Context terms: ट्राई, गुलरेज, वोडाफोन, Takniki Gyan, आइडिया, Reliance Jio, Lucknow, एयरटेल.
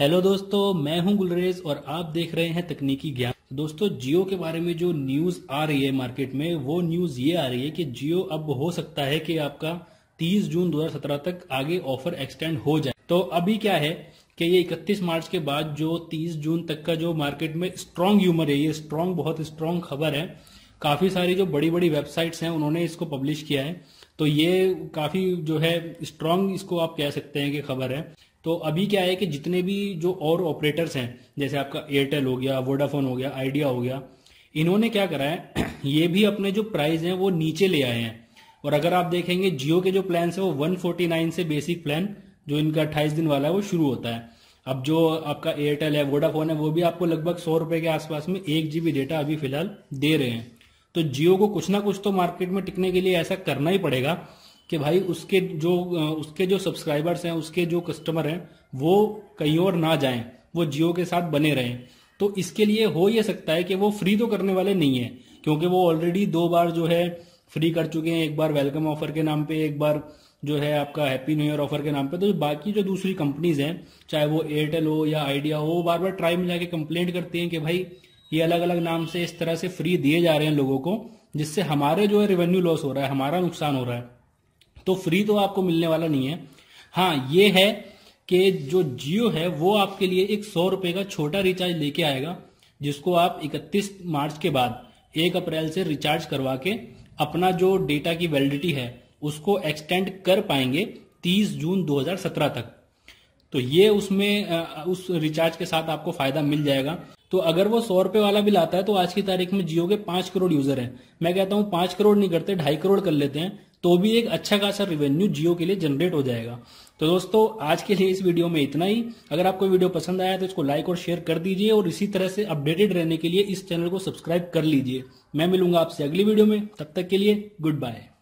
Hello दोस्तों, मैं हूं गुलरेज और आप देख रहे हैं तकनीकी ज्ञान। दोस्तों, जियो के बारे में जो न्यूज़ आ रही है मार्केट में, वो न्यूज़ ये आ रही है कि जियो अब हो सकता है कि आपका 30 जून 2017 तक आगे ऑफर एक्सटेंड हो जाए। तो अभी क्या है कि ये 31 मार्च के बाद जो 30 जून तक का जो मार्केट में स्ट्रॉन्ग ह्यूमर है, ये स्ट्रॉन्ग, बहुत स्ट्रॉन्ग खबर है। काफ़ी सारी जो बड़ी बड़ी वेबसाइट्स हैं उन्होंने इसको पब्लिश किया है, तो ये काफ़ी जो है स्ट्रॉन्ग, इसको आप कह सकते हैं कि खबर है। तो अभी क्या है कि जितने भी जो और ऑपरेटर्स हैं, जैसे आपका एयरटेल हो गया, वोडाफोन हो गया, आइडिया हो गया, इन्होंने क्या करा है, ये भी अपने जो प्राइस हैं वो नीचे ले आए हैं। और अगर आप देखेंगे जियो के जो प्लान है वो 149 से बेसिक प्लान जो इनका 28 दिन वाला है वो शुरू होता है। अब जो आपका एयरटेल है, वोडाफोन है, वो भी आपको लगभग 100 रुपये के आसपास में 1 GB डेटा अभी फिलहाल दे रहे हैं। तो जियो को कुछ ना कुछ तो मार्केट में टिकने के लिए ऐसा करना ही पड़ेगा कि भाई उसके जो सब्सक्राइबर्स हैं, उसके जो कस्टमर हैं, वो कहीं और ना जाएं, वो जियो के साथ बने रहें। तो इसके लिए हो ये सकता है कि वो फ्री तो करने वाले नहीं हैं, क्योंकि वो ऑलरेडी 2 बार जो है फ्री कर चुके हैं। एक बार वेलकम ऑफर के नाम पे, एक बार जो है आपका हैप्पी न्यू ईयर ऑफर के नाम पे। तो बाकी जो दूसरी कंपनीज हैं, चाहे वो एयरटेल हो या आइडिया हो, बार बार ट्राई में जाके कंप्लेंट करती हैं कि भाई ये अलग अलग नाम से इस तरह से फ्री दिए जा रहे हैं लोगों को, जिससे हमारे जो है रेवेन्यू लॉस हो रहा है, हमारा नुकसान हो रहा है। तो फ्री तो आपको मिलने वाला नहीं है। हाँ, ये है कि जो जियो है वो आपके लिए एक 100 रुपये का छोटा रिचार्ज लेके आएगा, जिसको आप 31 मार्च के बाद 1 अप्रैल से रिचार्ज करवा के अपना जो डेटा की वैलिडिटी है उसको एक्सटेंड कर पाएंगे 30 जून 2017 तक। तो ये उसमें उस रिचार्ज के साथ आपको फायदा मिल जाएगा। तो अगर वो 100 रुपये वाला बिल आता है तो आज की तारीख में जियो के 5 करोड़ यूजर हैं। मैं कहता हूँ 5 करोड़ नहीं करते, 2.5 करोड़ कर लेते हैं, तो भी एक अच्छा खासा रेवेन्यू जियो के लिए जनरेट हो जाएगा। तो दोस्तों, आज के लिए इस वीडियो में इतना ही। अगर आपको वीडियो पसंद आया तो इसको लाइक और शेयर कर दीजिए, और इसी तरह से अपडेटेड रहने के लिए इस चैनल को सब्सक्राइब कर लीजिए। मैं मिलूंगा आपसे अगली वीडियो में, तब तक के लिए गुड बाय।